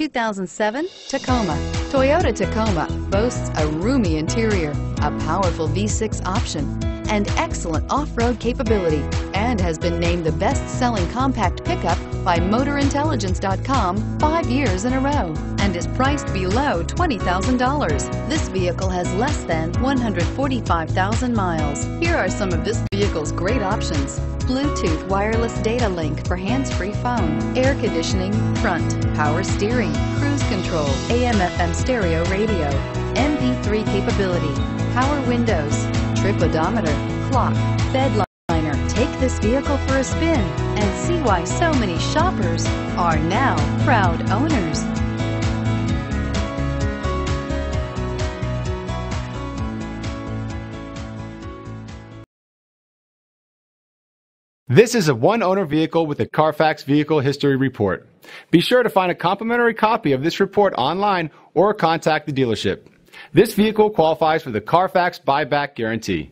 2007 Tacoma. Toyota Tacoma boasts a roomy interior, a powerful V6 option, and excellent off-road capability, and has been named the best-selling compact pickup by MotorIntelligence.com 5 years in a row, and is priced below $20,000. This vehicle has less than 145,000 miles. Here are some of this vehicle's great options: Bluetooth wireless data link for hands-free phone, air conditioning, front, power steering, cruise control, AM/FM stereo radio, MP3 capability, power windows, trip odometer, clock, bed liner. Take this vehicle for a spin and see why so many shoppers are now proud owners. This is a one-owner vehicle with a Carfax Vehicle History Report. Be sure to find a complimentary copy of this report online or contact the dealership. This vehicle qualifies for the Carfax Buyback Guarantee.